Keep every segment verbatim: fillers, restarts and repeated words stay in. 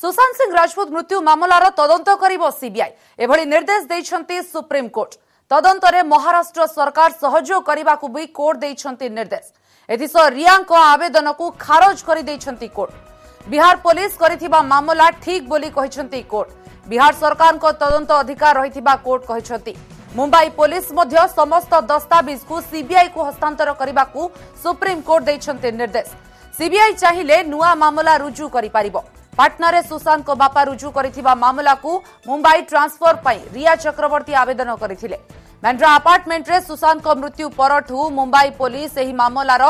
सुशांत सिंह राजपूत मृत्यु मामलार तदंत करिबो सीबीआई एभली निर्देश दैछंती सुप्रीम कोर्ट। तदंत रे महाराष्ट्र सरकार सहयोग करिबाकु भी कोर्ट दैछंती निर्देश। एथिस रियांक आवेदन को खारज करि दैछंती कोर्ट। बिहार पुलिस करिथिबा मामला ठीक बोली कहिछंती कोर्ट। बिहार सरकार को तदंत अधिकार रहिथिबा कोर्ट कहिछंती। मुंबई पुलिस मध्य समस्त दस्तावेज को सीबीआई को हस्तांतर करिबाकु सुप्रीम कोर्ट दैछंती निर्देश। सीबीआई चाहिए नुआ मामला रुजु करि पारिबो। पाटनारे सुशांत को बापा रुजु करिथिबा मामला को मुंबई ट्रांसफर पर रिया चक्रवर्ती आवेदन करिथिले। मेंड्रा अपार्टमेंट रे सुशांत को मृत्यु परठू मुंबई पुलिस एही मामलार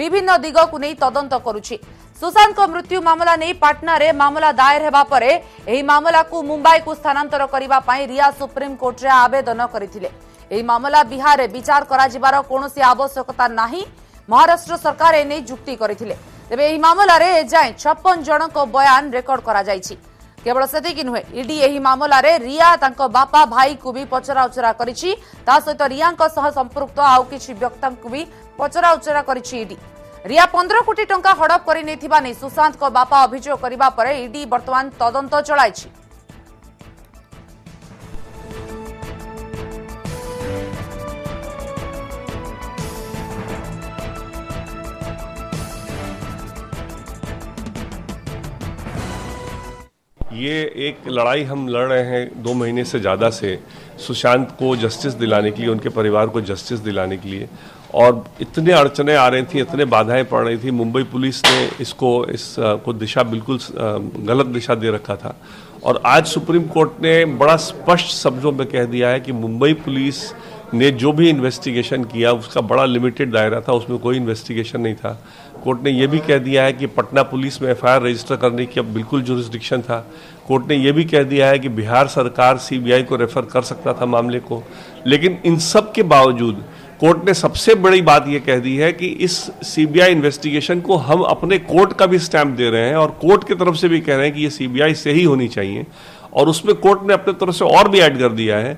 विभिन्न दिग को नहीं तदंत करुछि। सुशांत को मृत्यु मामला नहीं पाटना रे मामला दायर हेबा परे एही मामला को मुंबई को स्थानांतर करिबा पई रिया सुप्रीम कोर्ट रे आवेदन करिथिले। एही मामला बिहार रे विचार करा जिबार कोनोसी आवश्यकता नाही। महाराष्ट्र सरकार एने जुक्ति करिथिले। तेबे एही मामलार एजाए छप्पन जन बयान रेकर्ड करा जायछि। केवल सेतिकि नुहे ईडी एही मामलार रिया तांको बापा भाई को भी पचरा उचरा करिछि। ता सहित रियांक सह संपृक्त आउ किछि व्यक्तिंकु भी पचरा उचरा करिछि ईडी। रिया पंद्रह कोटी टंका हड़प करि नेथिबा नै सुशांत को बापा अभियोग करिबा परे ईडी वर्तमान तदंत चलाइछि। ये एक लड़ाई हम लड़ रहे हैं दो महीने से ज़्यादा से सुशांत को जस्टिस दिलाने के लिए, उनके परिवार को जस्टिस दिलाने के लिए। और इतने अड़चने आ रही थी, इतने बाधाएं पड़ रही थी। मुंबई पुलिस ने इसको इस को दिशा बिल्कुल गलत दिशा दे रखा था। और आज सुप्रीम कोर्ट ने बड़ा स्पष्ट शब्दों में कह दिया है कि मुंबई पुलिस ने जो भी इन्वेस्टिगेशन किया उसका बड़ा लिमिटेड दायरा था, उसमें कोई इन्वेस्टिगेशन नहीं था। कोर्ट ने यह भी कह दिया है कि पटना पुलिस में एफआईआर रजिस्टर करने की अब बिल्कुल जुरिस्डिक्शन था। कोर्ट ने यह भी कह दिया है कि बिहार सरकार सीबीआई को रेफर कर सकता था मामले को। लेकिन इन सब के बावजूद कोर्ट ने सबसे बड़ी बात यह कह दी है कि इस सीबीआई इन्वेस्टिगेशन को हम अपने कोर्ट का भी स्टैम्प दे रहे हैं और कोर्ट की तरफ से भी कह रहे हैं कि ये सीबीआई से ही होनी चाहिए। और उसमें कोर्ट ने अपने तरफ से और भी ऐड कर दिया है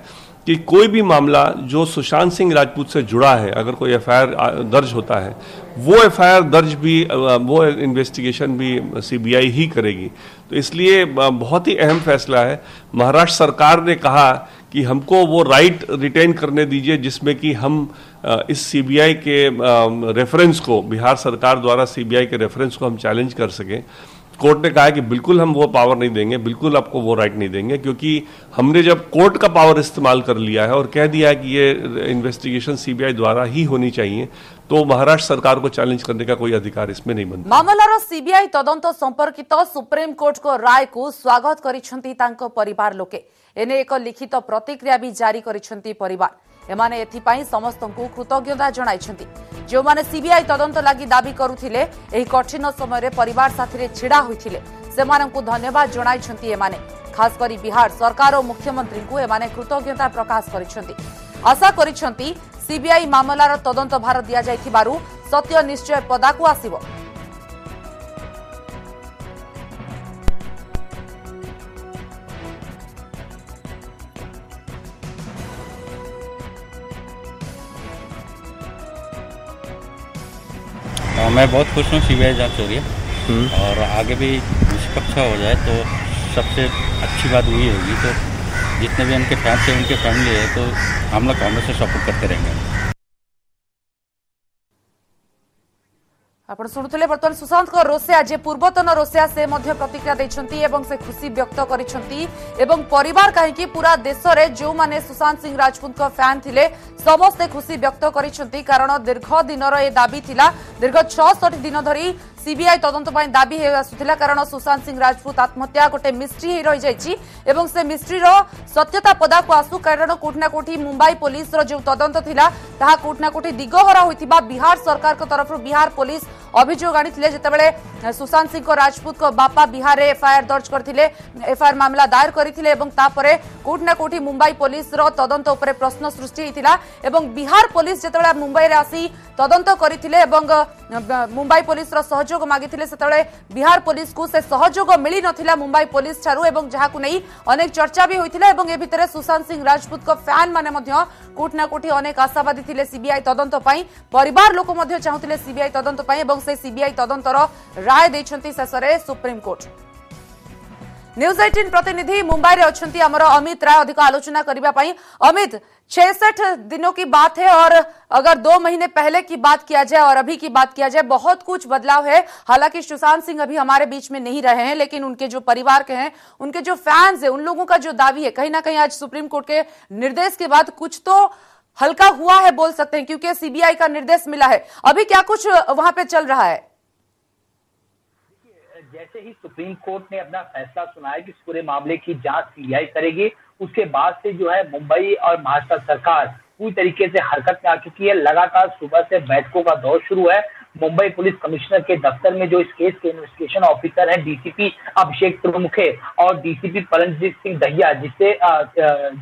कि कोई भी मामला जो सुशांत सिंह राजपूत से जुड़ा है, अगर कोई एफआईआर दर्ज होता है, वो एफआईआर दर्ज भी, वो इन्वेस्टिगेशन भी सीबीआई ही करेगी। तो इसलिए बहुत ही अहम फैसला है। महाराष्ट्र सरकार ने कहा कि हमको वो राइट रिटेन करने दीजिए जिसमें कि हम इस सीबीआई के रेफरेंस को, बिहार सरकार द्वारा सीबीआई के रेफरेंस को हम चैलेंज कर सकें। कोर्ट ने कहा है कि बिल्कुल हम वो पावर नहीं देंगे, बिल्कुल आपको वो राइट नहीं देंगे, क्योंकि हमने जब कोर्ट का पावर इस्तेमाल कर लिया है और कह दिया है कि ये इन्वेस्टिगेशन सीबीआई द्वारा ही होनी चाहिए, तो महाराष्ट्र सरकार को चैलेंज करने का कोई अधिकार इसमें नहीं बनता। मामलार सीबीआई तदंत संपर्कित सुप्रीम कोर्ट को राय को स्वागत करिसेंती तांको परिवार लोके। एने एक लिखित प्रतिक्रिया भी जारी करिसेंती परिवार। एमाने एथिपाई समस्तंकु कृतज्ञता जणाइसेंती। जो माने सीबीआई तदंत लागि दाबी करुथिले, एही कठिन समय रे परिवार साथिरे छिड़ा होइथिले, सेमानंकु धन्यवाद जणाइसेंती एमाने। खास करी बिहार सरकार और मुख्यमंत्री को एमाने कृतज्ञता प्रकाश करिसेंती। आशा करिसेंती सीबीआई मामलार तदंत भार दिया जाइथिबारु सत्य निश्चय पदाकु आसिबो। मैं बहुत खुश हूँ सीबीआई जांच हो रही है और आगे भी निष्पक्ष हो जाए तो सबसे अच्छी बात वही होगी। तो जितने भी उनके फैंस हैं, उनके फैमिली है, तो हम लोग कांग्रेस से सपोर्ट करते रहेंगे। आप शुणुले बर्तमान सुशांत रोसेया जे पूर्वतन रोसेया से प्रतिक्रिया देती से खुशी व्यक्त करिसेंती। कहीं पूरा देश में जो माने सुशांत सिंह राजपूत का फैन थिले समस्ते खुशी व्यक्त करिसेंती। कारण दीर्घ दिन ए दाबी थिला, दीर्घ छियासठ दिन धरी सीबीआई तदंत पई दाबी हे आसुथिला। कारण सुशांत सिंह राजपूत आत्महत्या गोटे मिस्ट्री रही जाइछि एवं से मिस्ट्री रो सत्यता पदाकु आसु। कारण कोठना कोठी मुंबई पुलिस रो जो तदंत थिला ताहा कोठना कोठी दिगहरा होइथिबा बिहार सरकार को तरफ बिहार पुलिस अभियोग आनीथिले। जेतेबेले सुशांत सिंह राजपूत को बापा बिहार रे एफआईआर दर्ज करथिले, एफआईआर मामला दायर करथिले एवं तापरे कोठना कोठी मुंबई पुलिस रो तदंत उपरे प्रश्न सृष्टि हेतिला। एवं बिहार पुलिस जेतेबेले मुंबई रे आसी तदंत करथिले एवं मुंबई पुलिस रो सहयोग मागिथिले, सेतेबेले बिहार पुलिस को से सहयोग मिली नथिला मुंबई पुलिस छारु एवं जहाकु नै अनेक चर्चा भी होइथिला। एवं ए भितरे सुशांत सिंह राजपूत को फैन माने मध्य कोठना कोठी अनेक आशावादी थिले सीबीआई तदंत पई। परिवार लोक मध्य चाहुथिले सीबीआई तदंत पई। सीबीआई तदंतर राय देछंती शेष रे सुप्रीम कोर्ट। न्यूज अठारह प्रतिनिधि मुंबई रे अछंती हमर अमित राय अधिक आलोचना करिबा पई। अमित, छियासठ दिनों की बात है और अगर दो महीने पहले की बात किया जाए और अभी की बात किया जाए बहुत कुछ बदलाव है। हालांकि सुशांत सिंह अभी हमारे बीच में नहीं रहे हैं, लेकिन उनके जो परिवार के हैं, उनके जो फैंस है, उन लोगों का जो दावी है, कहीं ना कहीं आज सुप्रीम कोर्ट के निर्देश के बाद कुछ तो हल्का हुआ है बोल सकते हैं, क्योंकि सीबीआई का निर्देश मिला है। अभी क्या कुछ वहां पे चल रहा है? जैसे ही सुप्रीम कोर्ट ने अपना फैसला सुनाया कि इस पूरे मामले की जांच सीबीआई करेगी, उसके बाद से जो है मुंबई और महाराष्ट्र सरकार पूरी तरीके से हरकत में आ चुकी है। लगातार सुबह से बैठकों का दौर शुरू है। मुंबई पुलिस कमिश्नर के दफ्तर में जो इस केस के इन्वेस्टिगेशन ऑफिसर हैं डीसीपी अभिषेक प्रमुखे और डीसीपी परमजीत सिंह दहिया, जिससे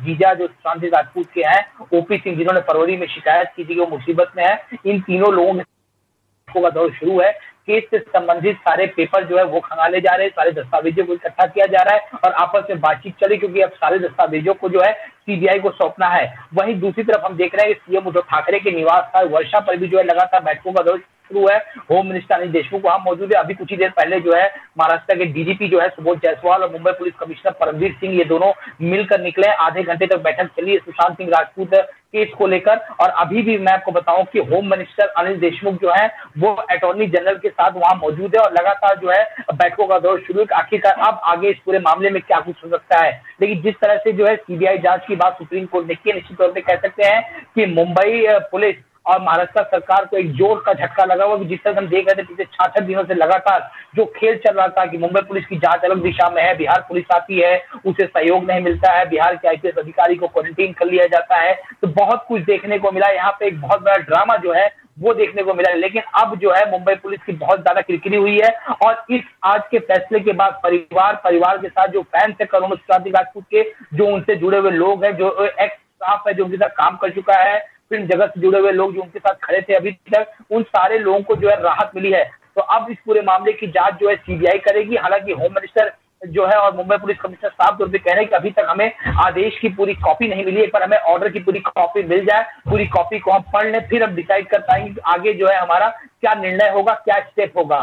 जीजा जो सुशांत सिंह राजपूत के हैं, ओपी सिंह जिन्होंने फरवरी में शिकायत की थी वो मुसीबत में है, इन तीनों लोगों में बैठकों का दौर शुरू है। केस से संबंधित सारे पेपर जो है वो खंगाले जा रहे हैं, सारे दस्तावेजों को इकट्ठा किया जा रहा है और आपस में बातचीत चली, क्योंकि अब सारे दस्तावेजों को जो है सीबीआई को सौंपना है। वहीं दूसरी तरफ हम देख रहे हैं कि सीएम उद्धव ठाकरे के निवास स्थान वर्षा पर भी जो है लगातार बैठकों का दौर शुरू है। होम मिनिस्टर अनिल देशमुख वहां मौजूद है। अभी कुछ ही देर पहले जो है महाराष्ट्र के डीजीपी जो है सुबोध जायसवाल और मुंबई पुलिस कमिश्नर परमवीर सिंह ये दोनों मिलकर निकले। आधे घंटे तक बैठक चली सुशांत सिंह राजपूत केस को लेकर। और अभी भी मैं आपको बताऊं कि होम मिनिस्टर अनिल देशमुख जो है वो अटॉर्नी जनरल के साथ वहां मौजूद है और लगातार जो है बैठकों का दौर शुरू है। आखिरकार अब आगे इस पूरे मामले में क्या कुछ हो सकता है, लेकिन जिस तरह से जो है सीबीआई जांच की बात सुप्रीम कोर्ट ने की, निश्चित तौर पर कह सकते हैं कि मुंबई पुलिस और महाराष्ट्र सरकार को एक जोर का झटका लगा हुआ। जिस तरह हम देख रहे थे पिछले छियासठ दिनों से लगातार जो खेल चल रहा था कि मुंबई पुलिस की जांच अलग दिशा में है, बिहार पुलिस आती है, उसे सहयोग नहीं मिलता है, बिहार के आईपीएस अधिकारी को क्वारंटीन कर लिया जाता है, तो बहुत कुछ देखने को मिला। यहाँ पे एक बहुत बड़ा ड्रामा जो है वो देखने को मिला। लेकिन अब जो है मुंबई पुलिस की बहुत ज्यादा किरकिरी हुई है और इस आज के फैसले के बाद परिवार परिवार के साथ जो फैंस है करोड़ों सुशांत राजपूत के, जो उनसे जुड़े हुए लोग हैं, जो एक्स स्टाफ है जो उनके साथ काम कर चुका है, फिल्म जगत से जुड़े हुए लोग जो उनके साथ खड़े थे अभी तक, उन सारे लोगों को जो है राहत मिली है। तो अब इस पूरे मामले की जांच जो है सीबीआई करेगी। हालांकि होम मिनिस्टर जो है और मुंबई पुलिस कमिश्नर साफ तौर पर कह रहे हैं कि अभी तक हमें आदेश की पूरी कॉपी नहीं मिली है, पर हमें ऑर्डर की पूरी कॉपी मिल जाए, पूरी कॉपी को हम पढ़ लें, फिर हम डिसाइड कर पाएंगे आगे जो है हमारा क्या निर्णय होगा, क्या स्टेप होगा।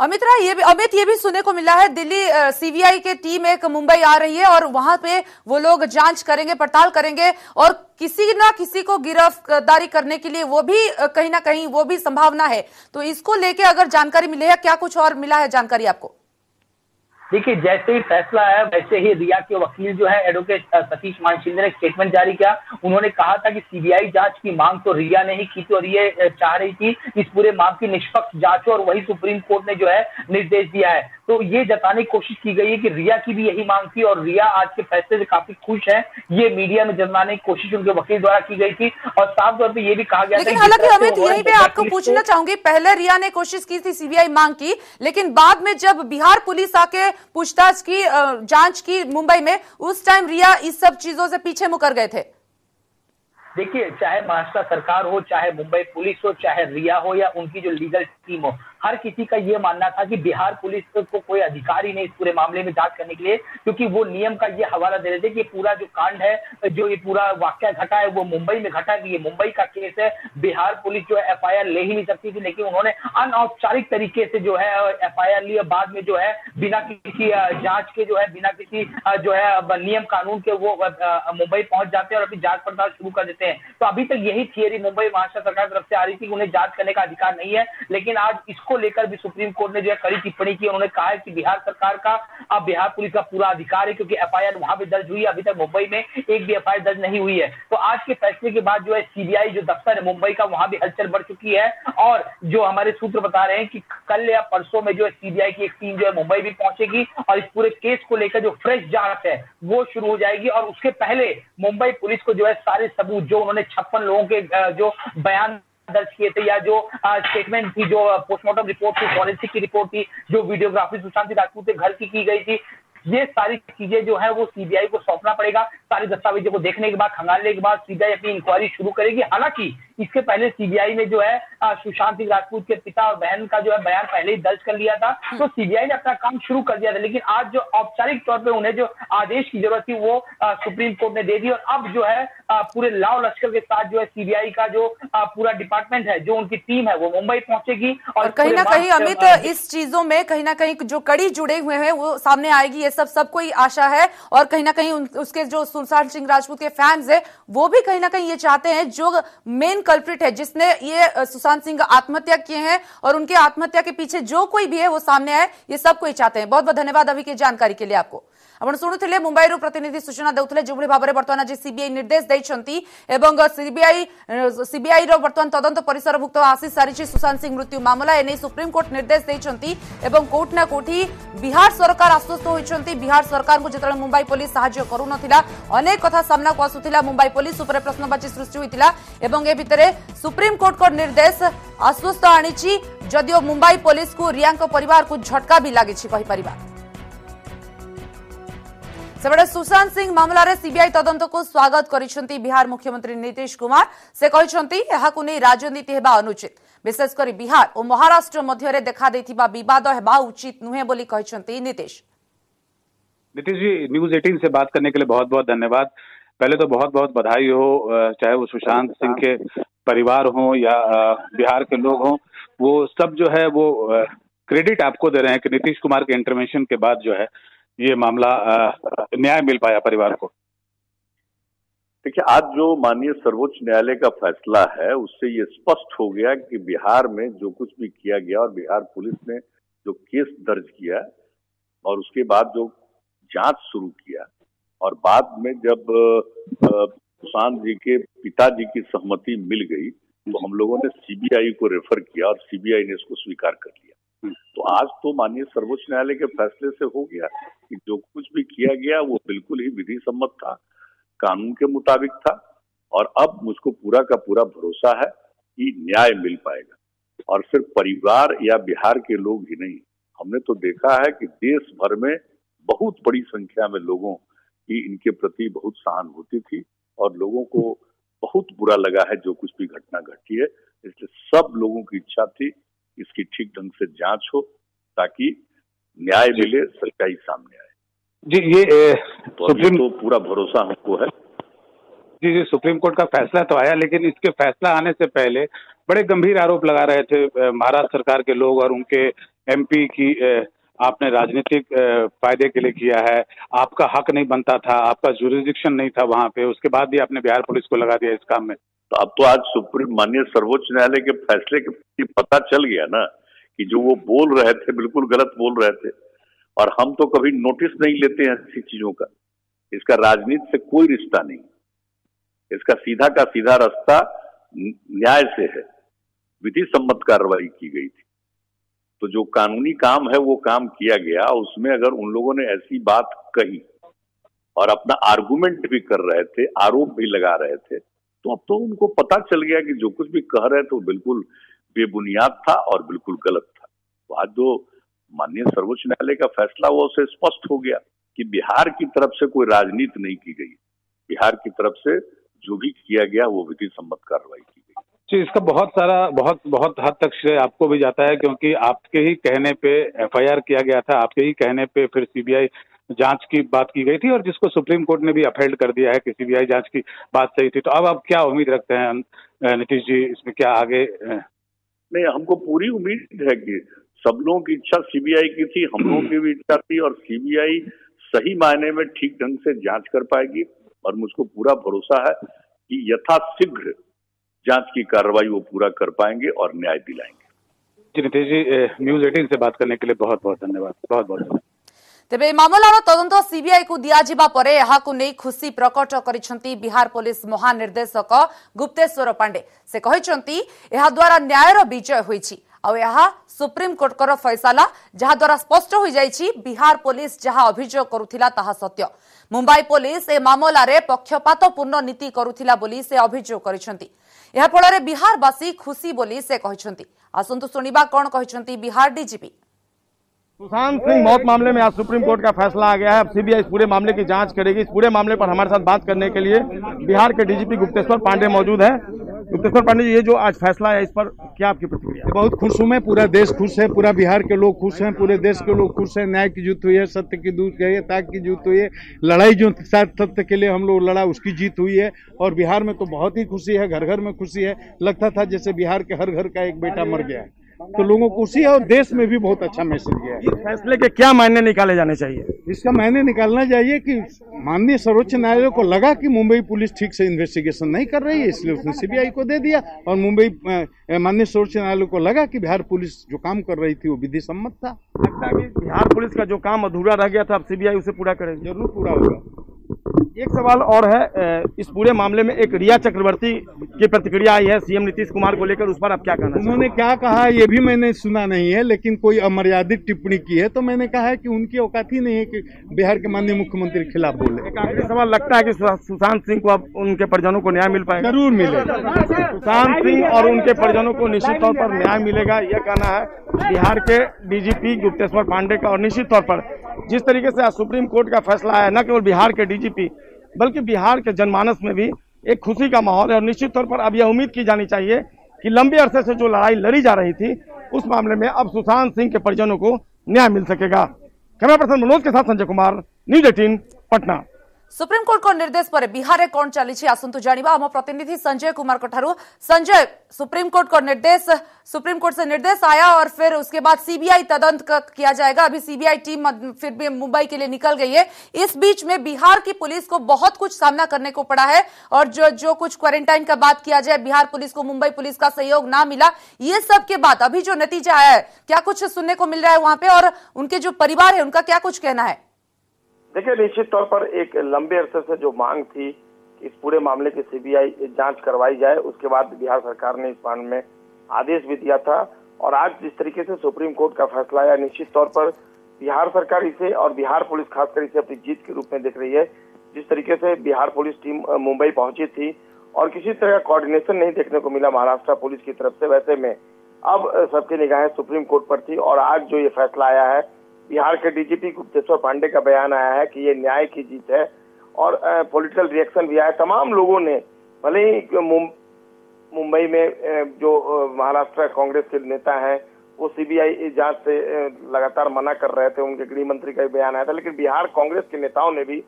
अमित राय, ये भी अमित ये भी सुनने को मिला है दिल्ली सीबीआई की टीम एक मुंबई आ रही है और वहां पे वो लोग जांच करेंगे, पड़ताल करेंगे और किसी ना किसी को गिरफ्तारी करने के लिए वो भी कहीं ना कहीं वो भी संभावना है। तो इसको लेके अगर जानकारी मिली है, क्या कुछ और मिला है जानकारी आपको? देखिए, जैसे ही फैसला आया वैसे ही रिया के वकील जो है एडवोकेट सतीश मान शिंदे ने स्टेटमेंट जारी किया। उन्होंने कहा था कि सीबीआई जांच की मांग तो रिया ने ही की थी और ये चाह रही थी इस पूरे मामले की निष्पक्ष जांच हो और वही सुप्रीम कोर्ट ने जो है निर्देश दिया है। तो ये जताने की कोशिश की गई है कि रिया की भी यही मांग थी और रिया आज के फैसले से काफी खुश है। ये मीडिया में जताने की कोशिश उनके वकील द्वारा की गई थी और साफ तौर पर यह भी कहा गया था। हालांकि अमित, यही मैं आपको पूछना चाहूंगी, पहले रिया ने कोशिश की थी, सीबीआई मांग की, लेकिन बाद में जब बिहार पुलिस आके पूछताछ की, जांच की मुंबई में, उस टाइम रिया इस सब चीजों से पीछे मुकर गए थे। देखिए, चाहे महाराष्ट्र सरकार हो, चाहे मुंबई पुलिस हो, चाहे रिया हो या उनकी जो लीगल टीम हो, हर किसी का ये मानना था कि बिहार पुलिस को को कोई अधिकार ही नहीं इस पूरे मामले में जांच करने के लिए, क्योंकि वो नियम का ये हवाला दे रहे थे कि पूरा जो कांड है, जो ये पूरा वाकया घटा है वो मुंबई में घटा है, कि ये मुंबई का केस है, बिहार पुलिस जो है एफआईआर ले ही नहीं सकती थी। लेकिन उन्होंने अनौपचारिक तरीके से जो है एफआईआर ली और बाद में जो है बिना किसी जाँच के जो है बिना किसी जो है नियम कानून के वो मुंबई पहुंच जाते हैं और अपनी जांच पड़ताल शुरू कर देते हैं। तो अभी तक यही थियरी मुंबई महाराष्ट्र सरकार की तरफ से आ रही थी कि उन्हें जांच करने का अधिकार नहीं है, लेकिन आज इसको को लेकर भी सुप्रीम कोर्ट ने जो है कड़ी टिप्पणी की। उन्होंने कहा है कि बिहार सरकार का अब बिहार पुलिस का पूरा अधिकार है, क्योंकि एफआईआर वहां पे दर्ज हुई है, अभी तक मुंबई में एक भी एफआईआर दर्ज नहीं हुई है। तो आज के फैसले के बाद जो है सीबीआई जो दफ्तर है मुंबई का, वहां भी हलचल बढ़ चुकी है और जो हमारे सूत्र बता रहे हैं कि कल या परसों में जो है सीबीआई की एक टीम जो है मुंबई भी पहुंचेगी और इस पूरे केस को लेकर जो फ्रेश जांच है वो शुरू हो जाएगी। और उसके पहले मुंबई पुलिस को जो है सारे सबूत जो उन्होंने छप्पन लोगों के जो बयान दर्ज किए थे या जो स्टेटमेंट थी, जो पोस्टमार्टम रिपोर्ट थी, फॉरेंसिक की रिपोर्ट थी, जो वीडियोग्राफी सुशांत राजपूत के घर की की गई थी, ये सारी चीजें जो है वो सीबीआई को सौंपना पड़ेगा। सारे दस्तावेजों को देखने के बाद, खंगालने के बाद सीबीआई अपनी इंक्वायरी शुरू करेगी। हालांकि इसके पहले सीबीआई ने जो है सुशांत सिंह राजपूत के पिता और बहन का जो है बयान पहले ही दर्ज कर लिया था, तो सीबीआई ने अपना काम शुरू कर दिया था। लेकिन आज जो औपचारिक तौर पे उन्हें जो आदेश की जरूरत थी वो सुप्रीम कोर्ट ने दे दी और अब जो है पूरे लाव लश्कर के साथ जो है सीबीआई का जो पूरा डिपार्टमेंट है, जो उनकी टीम है, वो मुंबई पहुंचेगी और कहीं ना कहीं अमित इस चीजों में कहीं ना कहीं जो कड़ी जुड़े हुए हैं वो सामने आएगी। सब सबको ही आशा है और कहीं ना कहीं उसके जो सुशांत सिंह राजपूत के फैंस है वो भी कहीं ना कहीं ये चाहते हैं जो मेन कल्प्रिट है जिसने ये सुशांत सिंह आत्महत्या किए हैं और उनके आत्महत्या के पीछे जो कोई भी है वो सामने आए, ये सब कोई चाहते हैं। बहुत बहुत धन्यवाद अभी की जानकारी के लिए आपको। आपण शुणुते मुंबई प्रतिनिधि सूचना देते जो भाव में बर्तमान आज सीबीआई निर्देश देती सीबीआई सीबीआई बर्तमान तदंत परिसरभुक्त आसी सारी सुशांत सिंह मृत्यु मामला एने सुप्रीमकोर्ट निर्देश देती कौट ना कौटी बिहार सरकार आश्वस्त होती। बिहार सरकार को जिते मुंबई पुलिस साहाय्य करूनथिला अनेक कथा सामना को आसुथिला मुंबई पुलिस उपर प्रश्नवाची सृष्टि होइतिला एवं ए भितरे सुप्रीमकोर्ट को निर्देश आश्वस्त आनिछि जदियो मुंबई पुलिस को रियांक परिवार को झटका भी लागिछि कहि परिबा। सेबड़े सुशांत सिंह मामला रे सीबीआई तदंत को स्वागत करिसेंती बिहार मुख्यमंत्री नीतीश कुमार। से कहिसेंती एहाकु नै राजनीति हेबा अनुचित, विशेषकर बिहार और महाराष्ट्र मध्य रे देखा देथिबा विवाद हेबा उचित नुहे बोली कहिसेंती नीतीश। नीतीश जी, न्यूज अठारह से बात करने के लिए बहुत बहुत धन्यवाद। पहले तो बहुत बहुत बधाई हो, चाहे वो सुशांत सिंह के परिवार हो या बिहार के लोग हों, वो सब जो है वो क्रेडिट आपको दे रहे हैं कि नीतीश कुमार के इंटरवेंशन के बाद जो है ये मामला न्याय मिल पाया परिवार को। देखिए, आज जो माननीय सर्वोच्च न्यायालय का फैसला है उससे ये स्पष्ट हो गया कि बिहार में जो कुछ भी किया गया और बिहार पुलिस ने जो केस दर्ज किया और उसके बाद जो जांच शुरू किया और बाद में जब सुशांत जी के पिताजी की सहमति मिल गई तो हम लोगों ने सीबीआई को रेफर किया और सीबीआई ने इसको स्वीकार कर लिया। तो आज तो माननीय सर्वोच्च न्यायालय के फैसले से हो गया कि जो कुछ भी किया गया वो बिल्कुल ही विधि सम्मत था, कानून के मुताबिक था और अब मुझको पूरा का पूरा भरोसा है कि न्याय मिल पाएगा। और सिर्फ परिवार या बिहार के लोग ही नहीं, हमने तो देखा है कि देश भर में बहुत बड़ी संख्या में लोगों की इनके प्रति बहुत सहानुभूति थी और लोगों को बहुत बुरा लगा है जो कुछ भी घटना घटी है। इसलिए सब लोगों की इच्छा थी इसकी ठीक ढंग से जांच हो ताकि न्याय मिले, सच्चाई सामने आए। जी, ये ए, तो सुप्रीम तो पूरा भरोसा हमको है। जी जी, सुप्रीम कोर्ट का फैसला तो आया, लेकिन इसके फैसला आने से पहले बड़े गंभीर आरोप लगा रहे थे महाराष्ट्र सरकार के लोग और उनके एमपी की ए, आपने राजनीतिक फायदे के लिए किया है, आपका हक नहीं बनता था, आपका जुरिडिक्शन नहीं था वहां पे, उसके बाद भी आपने बिहार पुलिस को लगा दिया इस काम में। तो अब तो आज सुप्रीम माननीय सर्वोच्च न्यायालय के फैसले के पता चल गया ना कि जो वो बोल रहे थे बिल्कुल गलत बोल रहे थे। और हम तो कभी नोटिस नहीं लेते हैं ऐसी चीजों का, इसका राजनीति से कोई रिश्ता नहीं, इसका सीधा का सीधा रास्ता न्याय से है। विधि सम्मत कार्रवाई की गई थी तो जो कानूनी काम है वो काम किया गया। उसमें अगर उन लोगों ने ऐसी बात कही और अपना आर्गुमेंट भी कर रहे थे, आरोप भी लगा रहे थे, तो अब तो उनको पता चल गया कि जो कुछ भी कह रहे थे वो बिल्कुल बेबुनियाद था और बिल्कुल गलत था। तो आज जो माननीय सर्वोच्च न्यायालय का फैसला हुआ उससे स्पष्ट हो गया कि बिहार की तरफ से कोई राजनीति नहीं की गई, बिहार की तरफ से जो भी किया गया वो विधि सम्मत कार्रवाई की गई। जी, इसका बहुत सारा बहुत बहुत हद तक श्रेय आपको भी जाता है क्योंकि आपके ही कहने पे एफआईआर किया गया था, आपके ही कहने पे फिर सीबीआई जांच की बात की गई थी और जिसको सुप्रीम कोर्ट ने भी अपहेल्ड कर दिया है कि सीबीआई जांच की बात सही थी। तो अब आप क्या उम्मीद रखते हैं नीतीश जी, इसमें क्या आगे? नहीं, हमको पूरी उम्मीद है कि सब लोगों की इच्छा सीबीआई की थी, हम लोगों की भी इच्छा थी और सीबीआई सही मायने में ठीक ढंग से जाँच कर पाएगी और मुझको पूरा भरोसा है कि यथाशीघ्र जांच की कार्रवाई वो पूरा कर पाएंगे और न्याय दिलाएंगे। जी नीतीश जी, न्यूज एटीन से बात करने के लिए बहुत बहुत धन्यवाद। बहुत बहुत तेबे मामलार तदंत सीबीआई को दिया दिज्वा पर खुशी प्रकट करिसेंती बिहार पुलिस महानिर्देशक गुप्तेश्वर पांडे। से कहिसेंती एहा द्वारा न्यायर विजय होईछि और यह सुप्रीम कोर्ट कर फैसला जहा द्वारा स्पष्ट हो जाइछि बिहार पुलिस जहा अभियोग करुथिला ताहा सत्य। मुंबई पुलिस ए मामला रे पक्षपातपूर्ण नीति करुथिला बोली से अभियोग करिसेंती। एहा फळरे बिहारवासी खुशी बोली से कहिसेंती। आसंतु सुनिबा कोन कहिसेंती बिहार डीजीपी। सुशांत सिंह मौत मामले में आज सुप्रीम कोर्ट का फैसला आ गया है। अब सीबीआई इस पूरे मामले की जांच करेगी। इस पूरे मामले पर हमारे साथ बात करने के लिए बिहार के डीजीपी गुप्तेश्वर पांडे मौजूद हैं। गुप्तेश्वर पांडे जी, ये जो आज फैसला है इस पर क्या आपकी प्रतिक्रिया? बहुत खुश हूँ मैं, पूरा देश खुश है, पूरा बिहार के लोग खुश हैं, पूरे देश के लोग खुश हैं। न्याय की जीत हुई है, सत्य की जीत हुई है, ताक की जीत हुई है, लड़ाई जो साथ सत्य के लिए हम लोग लड़ा उसकी जीत हुई है। और बिहार में तो बहुत ही खुशी है, घर घर में खुशी है, लगता था जैसे बिहार के हर घर का एक बेटा मर गया है। तो लोगों को उसी और देश में भी बहुत अच्छा मैसेज गया है। फैसले के क्या मायने निकाले जाने चाहिए? इसका मायने निकालना चाहिए कि माननीय सर्वोच्च न्यायालय को लगा कि मुंबई पुलिस ठीक से इन्वेस्टिगेशन नहीं कर रही है, इसलिए उसने सीबीआई को दे दिया, और मुंबई माननीय सर्वोच्च न्यायालय को लगा कि बिहार पुलिस जो काम कर रही थी वो विधि सम्मत था। बिहार पुलिस का जो काम अधूरा रह गया था अब सीबीआई उसे पूरा करेगी, जरूर पूरा होगा। एक सवाल और है, इस पूरे मामले में एक रिया चक्रवर्ती की प्रतिक्रिया आई है सीएम नीतीश कुमार को लेकर, उस पर आप क्या कहना? उन्होंने क्या कहा ये भी मैंने सुना नहीं है, लेकिन कोई अमर्यादित टिप्पणी की है तो मैंने कहा है कि उनकी औकात ही नहीं है कि बिहार के माननीय मुख्यमंत्री के खिलाफ बोले। एक आखिरी सवाल, लगता है कि सुशांत सिंह को, अब उनके परिजनों को न्याय मिल पाएगा? जरूर मिलेगा, सुशांत सिंह और उनके परिजनों को निश्चित तौर पर न्याय मिलेगा, यह कहना है बिहार के डीजीपी गुप्तेश्वर पांडे का। और निश्चित तौर पर जिस तरीके से आज सुप्रीम कोर्ट का फैसला आया, न केवल बिहार के डीजीपी बल्कि बिहार के जनमानस में भी एक खुशी का माहौल है, और निश्चित तौर पर अब यह उम्मीद की जानी चाहिए कि लंबे अरसे से जो लड़ाई लड़ी जा रही थी उस मामले में अब सुशांत सिंह के परिजनों को न्याय मिल सकेगा। कैमरा पर्सन मनोज के साथ संजय कुमार, न्यूज अठारह पटना। सुप्रीम कोर्ट को निर्देश पर बिहार में कौन चली आसतु जाना आम प्रतिनिधि संजय कुमार को। संजय, सुप्रीम कोर्ट को निर्देश सुप्रीम कोर्ट से निर्देश आया और फिर उसके बाद सीबीआई तदंत किया जाएगा, अभी सीबीआई टीम फिर भी मुंबई के लिए निकल गई है। इस बीच में बिहार की पुलिस को बहुत कुछ सामना करने को पड़ा है, और जो जो कुछ क्वारंटाइन का बात किया जाए, बिहार पुलिस को मुंबई पुलिस का सहयोग ना मिला, ये सब के बाद अभी जो नतीजा आया है क्या कुछ सुनने को मिल रहा है वहां पे, और उनके जो परिवार है उनका क्या कुछ कहना है? देखिए, निश्चित तौर पर एक लंबे अरसे से जो मांग थी कि इस पूरे मामले की सीबीआई जांच करवाई जाए, उसके बाद बिहार सरकार ने इस मामले में आदेश भी दिया था, और आज जिस तरीके से सुप्रीम कोर्ट का फैसला आया, निश्चित तौर पर बिहार सरकार इसे और बिहार पुलिस खासकर इसे अपनी जीत के रूप में देख रही है। जिस तरीके से बिहार पुलिस टीम मुंबई पहुंची थी और किसी तरह का कोऑर्डिनेशन नहीं देखने को मिला महाराष्ट्र पुलिस की तरफ से, वैसे में अब सबकी निगाहें सुप्रीम कोर्ट पर थी, और आज जो ये फैसला आया है, बिहार के डीजीपी गुप्तेश्वर पांडे का बयान आया है कि ये न्याय की जीत है, और पॉलिटिकल रिएक्शन भी आया। तमाम लोगों ने, भले ही मुंबई में जो महाराष्ट्र कांग्रेस के नेता हैं वो सीबीआई जांच से लगातार मना कर रहे थे, उनके गृह मंत्री का भी बयान आया था, लेकिन बिहार कांग्रेस के नेताओं ने भी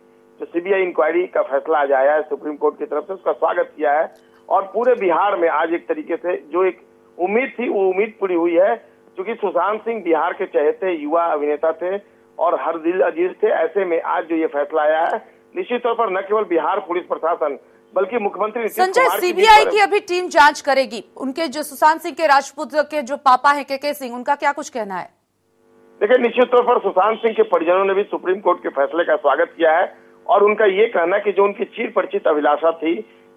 जो सीबीआई इंक्वायरी का फैसला आज आया है सुप्रीम कोर्ट की तरफ से, उसका स्वागत किया है। और पूरे बिहार में आज एक तरीके से जो एक उम्मीद थी वो उम्मीद पूरी हुई है, क्योंकि सुशांत सिंह बिहार के चहेते युवा अभिनेता थे और हर दिल अजीज थे। ऐसे में आज जो ये फैसला आया है, निश्चित तौर पर न केवल बिहार पुलिस प्रशासन बल्कि मुख्यमंत्री संजय, सीबीआई की अभी टीम जांच करेगी। उनके जो सुशांत सिंह के राजपुत्र के जो पापा हैं के के सिंह, उनका क्या कुछ कहना है? देखिए, निश्चित तौर पर सुशांत सिंह के परिजनों ने भी सुप्रीम कोर्ट के फैसले का स्वागत किया है, और उनका ये कहना है कि जो उनकी चिरपरिचित अभिलाषा थी,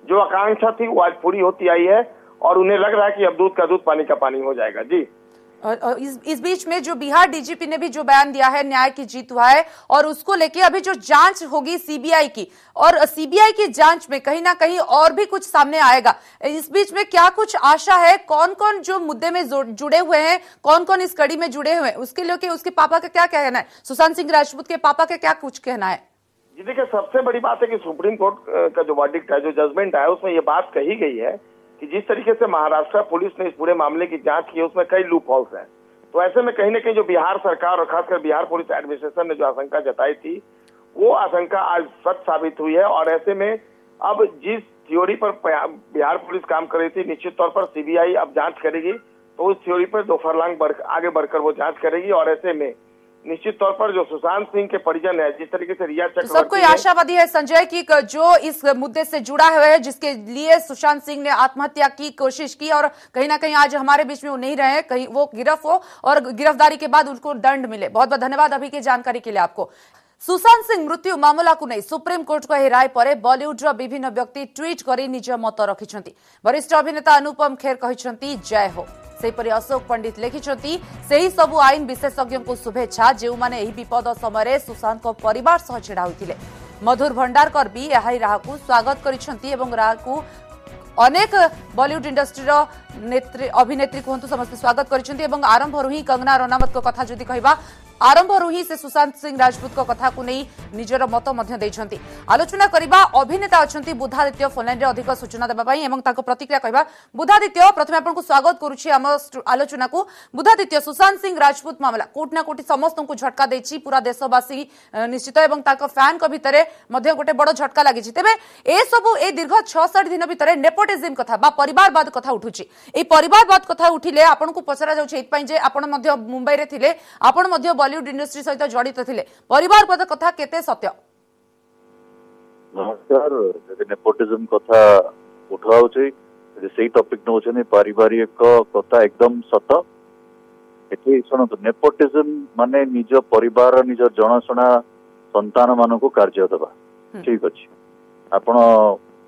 जो आकांक्षा थी, वो आज पूरी होती आई है, और उन्हें लग रहा है कि अब दूध का दूध पानी का पानी हो जाएगा। जी, और इस, इस बीच में जो बिहार डीजीपी ने भी जो बयान दिया है, न्याय की जीत हुआ है, और उसको लेके अभी जो जांच होगी सीबीआई की, और सीबीआई की जांच में कहीं ना कहीं और भी कुछ सामने आएगा। इस बीच में क्या कुछ आशा है? कौन कौन जो मुद्दे में जुड़े हुए हैं, कौन कौन इस कड़ी में जुड़े हुए हैं, उसके लेके उसके पापा का क्या कहना है, सुशांत सिंह राजपूत के पापा का क्या कुछ कहना है? जी देखिए, सबसे बड़ी बात है कि सुप्रीम कोर्ट का जो वर्डिक्ट है, जो जजमेंट आया, उसमें ये बात कही गई है कि जिस तरीके से महाराष्ट्र पुलिस ने इस पूरे मामले की जांच की, उसमें कई लूप होल्स हैं, तो ऐसे में कहीं ना कहीं जो बिहार सरकार और खासकर बिहार पुलिस एडमिनिस्ट्रेशन ने जो आशंका जताई थी, वो आशंका आज सच साबित हुई है। और ऐसे में अब जिस थ्योरी पर बिहार पुलिस काम कर रही थी, निश्चित तौर पर सीबीआई अब जांच करेगी, तो उस थ्योरी पर दो फरलांग बढ़, आगे बढ़कर वो जांच करेगी। और ऐसे में निश्चित तौर पर जो सुशांत सिंह के परिजन है, जिस तरीके से रिया चक्रवर्ती, सबको आशावादी है संजय कि जो इस मुद्दे से जुड़ा हुआ है, जिसके लिए सुशांत सिंह ने आत्महत्या की कोशिश की और कहीं ना कहीं आज हमारे बीच में वो नहीं रहे, कहीं वो गिरफ्त हो और गिरफ्तारी के बाद उनको दंड मिले। बहुत बहुत धन्यवाद अभी की जानकारी के लिए आपको। सुशांत सिंह मृत्यु मामला को नहीं सुप्रीम कोर्ट को राय परे बॉलीवुड विभिन्न व्यक्ति ट्वीट करी निज मत रखिछंती। वरिष्ठ अभिनेता अनुपम खेर कहिछंती जय हो। सेहिपरि अशोक पंडित लिखिछंती सेही सबु आईन विशेषज्ञ को शुभेच्छा जेउ माने एही विपद समय सुशांत को परिवार सह छेड़ा होइतिले। मधुर भंडारकर भी एही राह को स्वागत करिछंती एवं राह को अनेक बॉलीवुड इंडस्ट्री रो नेत्री अभिनेत्री कहतु समस्त स्वागत करिछंती एवं आरंभ रु ही कंगना रनौत को कथा जदि कहबा आरंभरू ही से सुशांत सिंह राजपूत कथा को नहीं निजर मत आलोचना करने अभिनेता अच्छा बुधादित्य फोनलाइन में अधिक सूचना देवाई प्रतिक्रिया कहवा। बुधादित्य प्रथम आपको स्वागत करुच्ची आलोचना को। बुधादित्य सुशांत सिंह राजपूत मामला कोटना कोटी समस्त को झटका देती पूरा देशवासी निश्चित और फैन भितर गोटे बड़ झटका लगी। तेरे ए सबू ए दीर्घ छठ दिन भितर नेपोटिज्म कथा परिवारवाद कथा उठुची। ए परिवारवाद कथा उठिले आपको पचरा जाए आपण मुंबई रे थिले आपण मध्य बॉलीवुड इंडस्ट्री सहित जड़ित थिले परिवारवाद कथा केते सत्य? नमस्कार नेपोटिज्म कथा उठाउ छै जे सेही टॉपिक नो छै पारिवारिक कथा एकदम सत्य। एथि सुनो तो नेपोटिज्म माने निज परिवार निज जणासुना संतान मानन को कार्य देबा ठीक अछि। आपण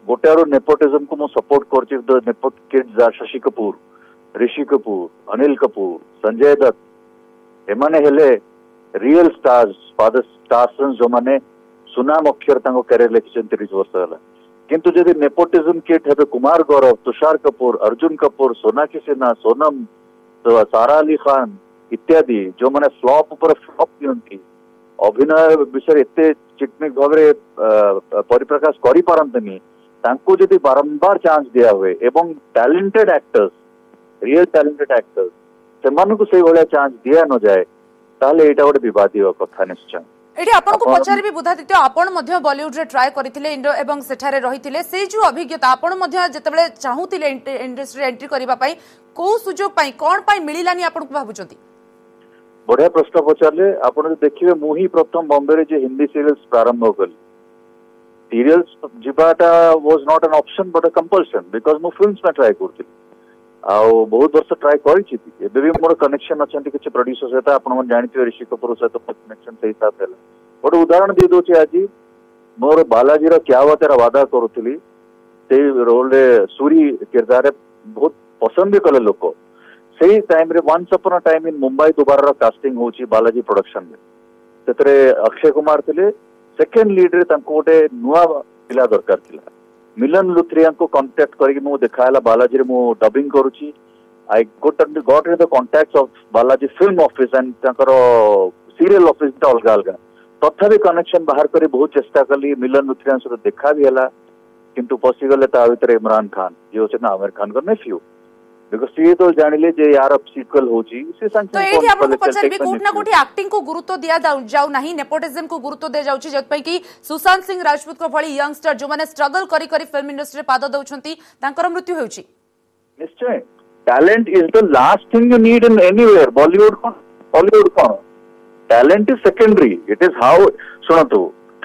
गोटे आरो नेपोटिज्म को मु सपोर्ट करछि the nepo kids are Shashi Kapoor, Rishi Kapoor, Anil Kapoor, Sanjay Dutt एमाने हेले रियल स्टार्स फादर स्टार्स जो माने सुनाम अक्षर तांको करियर लेखिछन तीस वर्ष होला। किंतु जदि नेपोटिज्म किट हेबे कुमार गौरव, तुषार कपूर, अर्जुन कपूर, सोनाक्षी सिन्हा, सोनम, तो सारा अली खान इत्यादि जो माने फ्लॉप ऊपर फ्लॉप दियंती अभिनय विषय एते चिकमिक भावरे परिप्रकाश करि पारंतनी तांको जदि बारंबार चांस दिया होए एवं talented actors real talented actors से मन को सही वाला चांस दिया न जाए ताले एटा ओड विवादी कथा निश्चय। एटी आपण को पचार भी बुधादित्य आपण मध्य बॉलीवुड रे ट्राई करथिले इंडो एवं सेठारे रहिथिले से जो अभिज्ञता आपण मध्य जेतेबेले चाहुथिले इंडस्ट्री एंट्री करबा पई को सुजोग पई कोन पई मिलिलानी आपण को भाबुचंती? बढ़िया प्रश्न पचारले। आपण देखिबे मु ही प्रथम बॉम्बे रे जे हिंदी सीरियल्स प्रारंभ होगल सीरियल्स जिबाटा was not an option but a compulsion because मु फिल्म्स में ट्राई करथिले आउ बहुत वर्ष ट्राई करी भी मोर कनेक्शन अच्छा किसी प्रोड्यूसर सहित आप जानते ऋषि कपूर सहित कनेक्शन से हिसाब से गोटे उदाहरण दे दौर आज मोर बालाजी क्या तेरा वादा करी से रोल सूरी किरदार बहुत पसंद भी कले लोक से time once upon time in Mumbai दुबारा कास्टिंग हो बालाजी प्रोडक्शन में से अक्षय कुमार थे सेकेंड लीड रे गोटे नुआ पिला दरकार था मिलन लुथ्रिया को कांटेक्ट करके मु देखाला बालाजी मु डबिंग करूची। I got got the contacts of Balaji film office and ताकर सीरियल ऑफिस ता अलग अलग तथापि कनेक्शन बाहर करी बहुत चेष्टा कली मिलन लुथ्रिया से देखा भी हला किंतु पॉसिबल ता भीतर इमरान खान जो छना आमिर खान को नेफ्यू बिकॉज़ सी तो जानि ले जे यार अब सीक्वल होची से संग तो एठी आपन पचर भी कोठना कोठी एक्टिंग को गुरुत्व दिया जाउ नाही नेपोटिज्म को गुरुत्व दे जाउची जत पई कि सुशांत सिंह राजपूत को भली यंगस्टर जो माने स्ट्रगल करी करी फिल्म इंडस्ट्री रे पाद दउछंती तांकर मृत्यु होउची। निश्चय talent is the last thing you need in anywhere Bollywood को बॉलीवुड को talent is secondary it is how सुनतो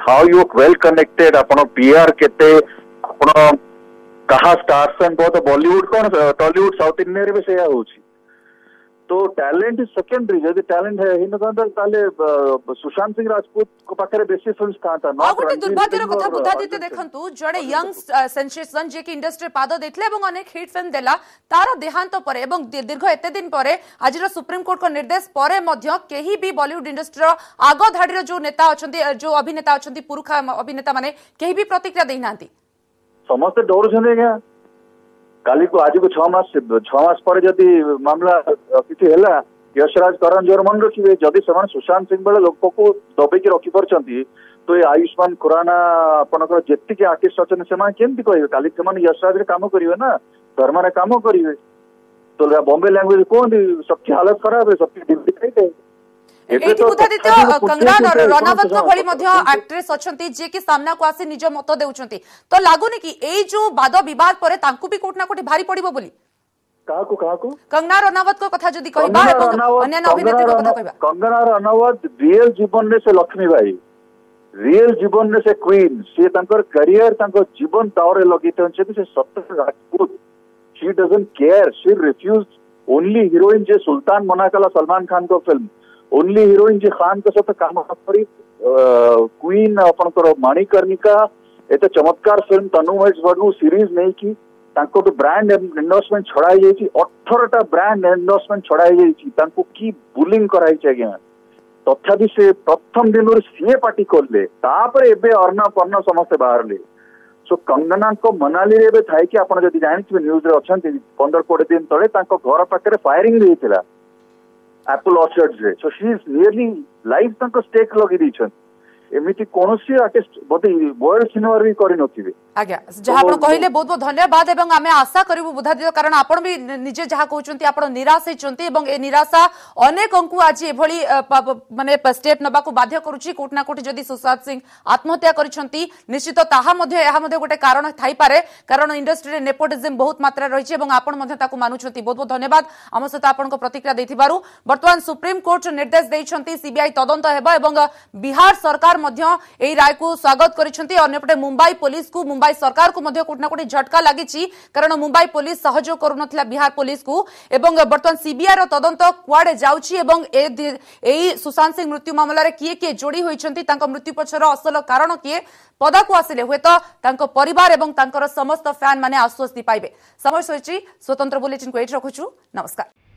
how you are well connected अपन पीआर केते अपन कहा स्टार्स बहुत बॉलीवुड कौन टॉलीवुड साउथ इंडियन में सेया होची तो टैलेंट इज सेकेंडरी जदी टैलेंट है हिन त ताले सुशांत सिंह राजपूत को पाखरे बेसी फिल्म्स का था ना गोटे दुर्भाग्यर कथा बुधा देते देखंतु जड़े यंग सेंसेशन जे कि इंडस्ट्री पाद देथिले एवं अनेक हिट फिल्म देला तार देहांत परे एवं दीर्घ एते दिन परे आजिर सुप्रीम कोर्ट को निर्देश परे मध्य केही भी बॉलीवुड इंडस्ट्री रो आगो धाडीर जो नेता अछंती जो अभिनेता अछंती पुरुखा अभिनेता माने केही भी प्रतिक्रिया देनांती समस्ते डरुन क्या काली को आज को छस छस पर जदि मामला किसी है यशराज करण जोर मन रखिए जदि से सुशांत सिंह बेले लोक को दबेक रखी पार्टी तो ये आयुष्मान खुराना आपंकर जी आर्टिस्ट अच्छे से कहे काली यशराज काम करेंगे ना धर्म काम करेंगे तो बॉम्बे लैंग्वेज कहते सबकी हालत खराब है सबकी डिग्री खाई सामना को आसी निज मत दे तो लगुनि कि ए जो वाद विवाद पर भी कोटना कोटी भारी पड़ो बोली काको काको कंगना रनावत को कथा जदी कहबा एवं अन्य अभिनेत्री को कथा कहबा कंगना रनावत रियल जीवन में से लक्ष्मी भाई रियल जीवन में से क्वीन से तांकर करियर तांकर जीवन तावरे लगित होन छे से सत्तर Rajput she doesn't care she refuse only heroine जे सुल्तान मनाकला सलमान खान को फिल्म ओनली हीरोइन जी खान के साथ काम करी क्वीन अपन मणिकर्णिका एत चमत्कार फिल्म तनुज वर्णु सीरीज नहीं कि तो ब्रांड एंडोर्समेंट छड़ा जाइए अठारह टा ब्रांड एंडोर्समेंट छड़ा जाइए कि बुलिंग कराई आज्ञा तथापि से प्रथम दिन सीए पार्टी कले एवं अर्ण पर्ण समस्ते बाहर ले सो कंगना को मनाली रे थाई कि आप जानते न्यूज रे अच्छा पंद्रह कोड़े दिन तले घर पाखे फायरिंग भी होता apple orchards re. So she is nearly live tanko stake lagi dichan. एमिति कोनोसी आर्टिस्ट बदे वर्ल्ड सिनेमा रे करिनो थिबे आज्ञा जहा आपण कहिले बहुत बहुत धन्यवाद एवं आमे आशा करिवु बुधा दियो कारण आपण भी निजे जहा कहउचंती आपण निराश हेचंती एवं ए निराशा अनेक अंकु आज एभली माने स्टेप नबा को बाध्य करूची कोटना कोटी जदी सुशांत सिंह आत्महत्या करिसंती निश्चित ताहा मध्ये एहा मध्ये गोटे कारण थाई पारे कारण इंडस्ट्री रे नेपोटिज्म बहुत मात्रा रहिछि एवं आपण मध्ये ताकु मानुचंती बहुत बहुत धन्यवाद आम सहित आपनको प्रतिक्रिया दैथिबारु वर्तमान सुप्रीम कोर्ट निर्देश दैछंती सीबीआई तदंत हेबा एवं बिहार सरकार राय को स्वागत करिसेंती मुंबई पुलिस को मुंबई सरकार को कोटना कोटी झटका लगी कारण मुंबई पुलिस सहयोग करूनथिला बिहार पुलिस को बर्तमान सीबीआई रो तदंत कुआडे जाउची एवं एई सुशांत सिंह मृत्यु मामला रे किए किए जोड़ी होइछंती तांको मृत्यु पछर असल कारण किए पदा को आसिले हुए तो तांको परिवार एवं तांकर समस्त फैन माने आश्वस्ति पाइबे समय सोची स्वतंत्र बुलेटिन को एट रखुछु नमस्कार।